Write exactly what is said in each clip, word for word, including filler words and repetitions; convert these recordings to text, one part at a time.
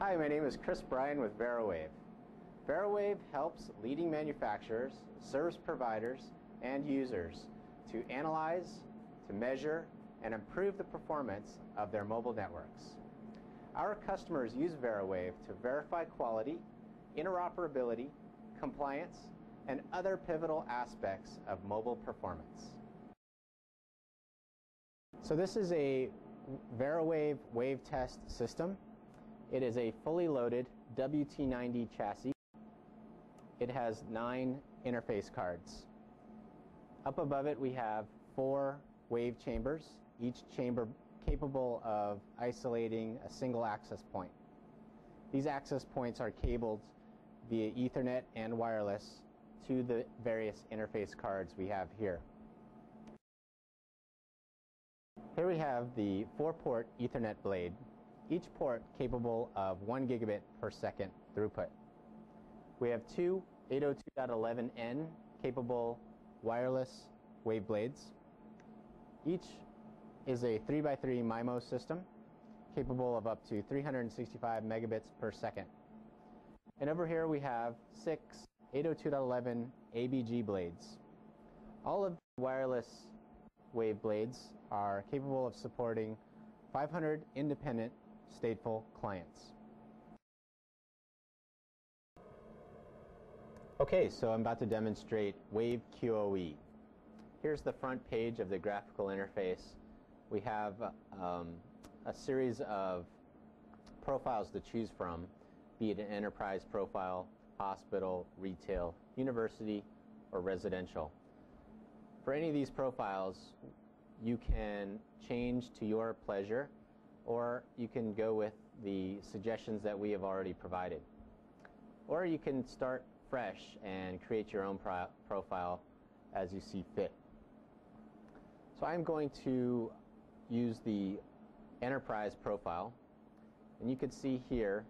Hi, my name is Chris Bryan with VeriWave. VeriWave helps leading manufacturers, service providers, and users to analyze, to measure, and improve the performance of their mobile networks. Our customers use VeriWave to verify quality, interoperability, compliance, and other pivotal aspects of mobile performance. So this is a VeriWave wave test system. It is a fully loaded W T ninety chassis. It has nine interface cards. Up above it we have four wave chambers, each chamber capable of isolating a single access point. These access points are cabled via Ethernet and wireless to the various interface cards we have here. Here we have the four-port Ethernet blade, each port capable of one gigabit per second throughput. We have two eight oh two dot eleven N capable wireless wave blades. Each is a three by three MIMO system capable of up to three hundred sixty-five megabits per second. And over here we have six eight oh two dot eleven A B G blades. All of the wireless wave blades are capable of supporting five hundred independent stateful clients. Okay, so I'm about to demonstrate WaveQoE. Here's the front page of the graphical interface. We have um, a series of profiles to choose from, be it an enterprise profile, hospital, retail, university, or residential. For any of these profiles, you can change to your pleasure, or you can go with the suggestions that we have already provided. Or you can start fresh and create your own pro profile as you see fit. So I'm going to use the enterprise profile, and you can see here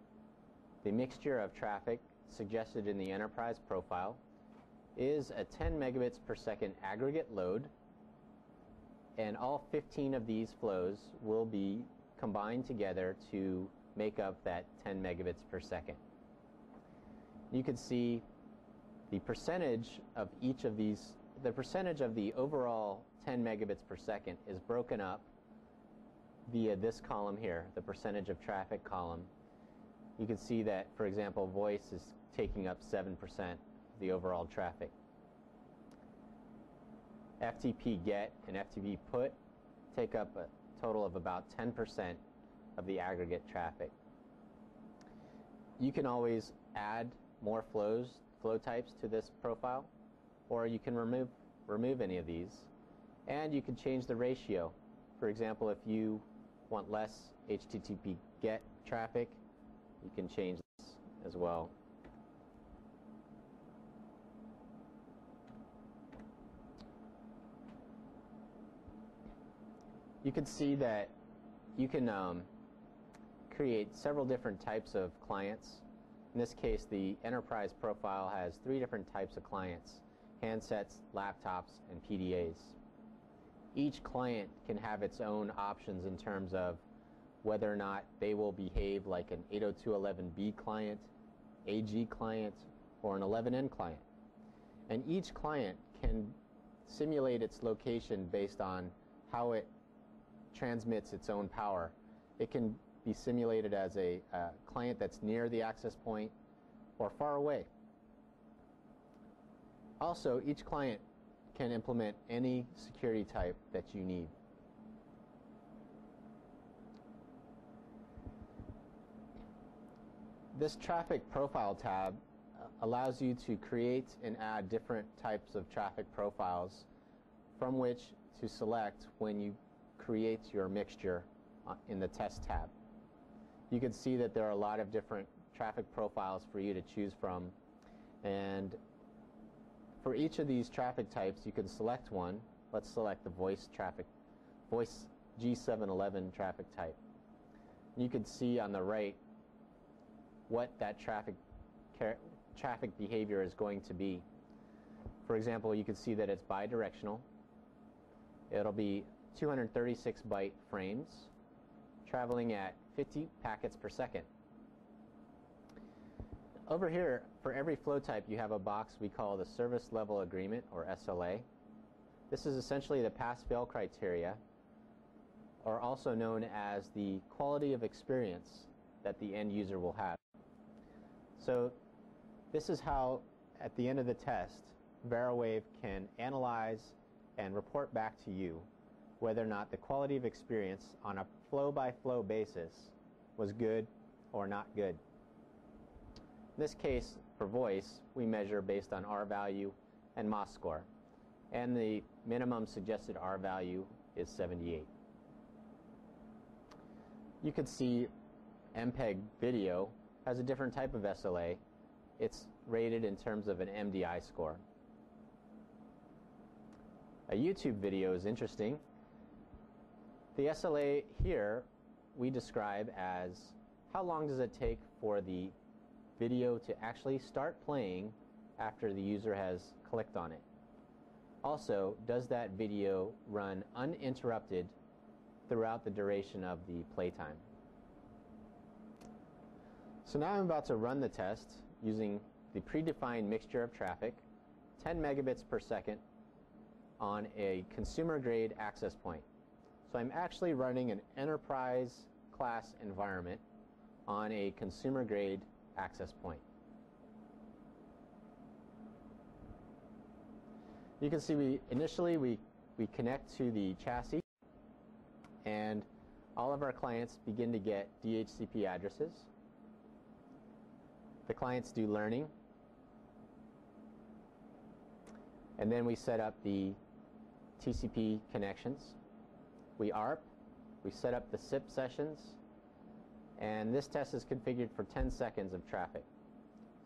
the mixture of traffic suggested in the enterprise profile is a ten megabits per second aggregate load, and all fifteen of these flows will be combined together to make up that ten megabits per second. You can see the percentage of each of these, the percentage of the overall ten megabits per second is broken up via this column here, the percentage of traffic column. You can see that, for example, voice is taking up seven percent of the overall traffic. F T P get and F T P put take up a total of about ten percent of the aggregate traffic. You can always add more flows, flow types to this profile, or you can remove, remove any of these, and you can change the ratio. For example, if you want less H T T P get traffic, you can change this as well. You can see that you can um, create several different types of clients. In this case, the enterprise profile has three different types of clients: handsets, laptops, and P D As. Each client can have its own options in terms of whether or not they will behave like an eight oh two dot eleven B client, A G client, or an eleven N client. And each client can simulate its location based on how it transmits its own power. It can be simulated as a uh, client that's near the access point or far away. Also, each client can implement any security type that you need. This traffic profile tab allows you to create and add different types of traffic profiles from which to select when you create your mixture in the test tab. You can see that there are a lot of different traffic profiles for you to choose from, and for each of these traffic types you can select one. Let's select the voice traffic, voice G seven eleven traffic type. You can see on the right what that traffic traffic behavior is going to be. For example, you can see that it's bidirectional. It'll be two hundred thirty-six byte frames, traveling at fifty packets per second. Over here, for every flow type, you have a box we call the Service Level Agreement, or S L A. This is essentially the pass-fail criteria, or also known as the quality of experience that the end user will have. So this is how, at the end of the test, VeriWave can analyze and report back to you whether or not the quality of experience on a flow-by-flow basis was good or not good. In this case, for voice, we measure based on R value and M O S score, and the minimum suggested R value is seventy-eight. You can see M P E G video has a different type of S L A. It's rated in terms of an M D I score. A YouTube video is interesting. The S L A here we describe as how long does it take for the video to actually start playing after the user has clicked on it. Also, does that video run uninterrupted throughout the duration of the playtime? So now I'm about to run the test using the predefined mixture of traffic, ten megabits per second, on a consumer-grade access point. So I'm actually running an enterprise-class environment on a consumer-grade access point. You can see we initially we, we connect to the chassis, and all of our clients begin to get D H C P addresses. The clients do learning, and then we set up the T C P connections. We A R P, we set up the S I P sessions, and this test is configured for ten seconds of traffic.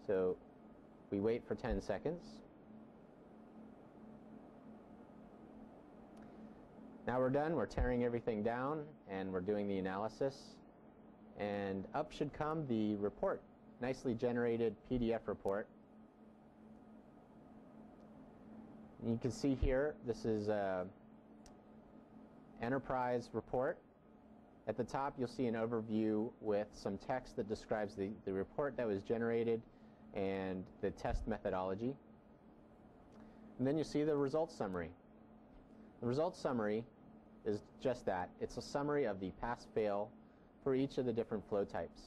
So we wait for ten seconds. Now we're done, we're tearing everything down, and we're doing the analysis. And up should come the report, nicely generated P D F report. And you can see here, this is a enterprise report. At the top, you'll see an overview with some text that describes the, the report that was generated and the test methodology. And then you see the results summary. The results summary is just that. It's a summary of the pass-fail for each of the different flow types.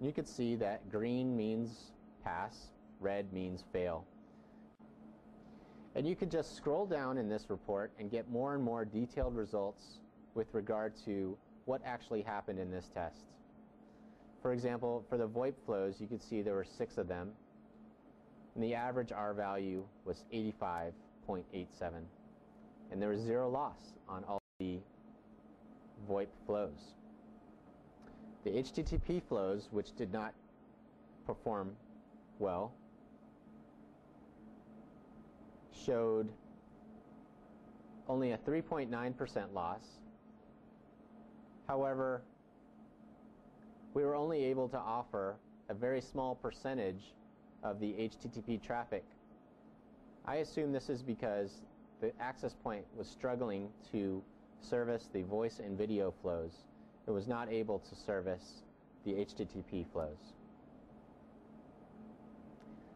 And you can see that green means pass, red means fail. And you can just scroll down in this report and get more and more detailed results with regard to what actually happened in this test. For example, for the VoIP flows, you can see there were six of them, and the average R value was eighty-five point eight seven. And there was zero loss on all the VoIP flows. The H T T P flows, which did not perform well, showed only a three point nine percent loss. However, we were only able to offer a very small percentage of the H T T P traffic. I assume this is because the access point was struggling to service the voice and video flows. It was not able to service the H T T P flows.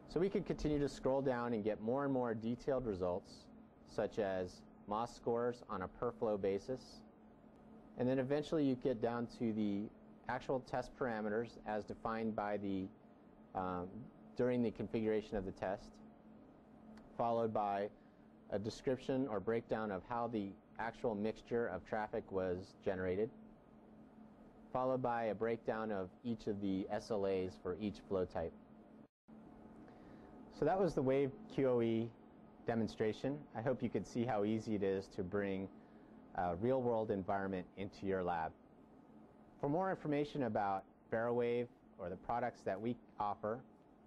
So we could continue to scroll down and get more and more detailed results, such as M O S scores on a per flow basis. And then eventually you get down to the actual test parameters as defined by the um, during the configuration of the test, followed by a description or breakdown of how the actual mixture of traffic was generated, followed by a breakdown of each of the S L As for each flow type. So that was the WaveQoE demonstration. I hope you could see how easy it is to bring a real-world environment into your lab. For more information about VeriWave or the products that we offer,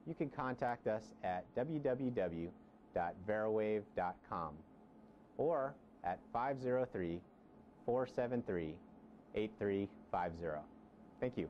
you can contact us at w w w dot veriwave dot com or at five oh three, four seven three, eight three five zero. Thank you.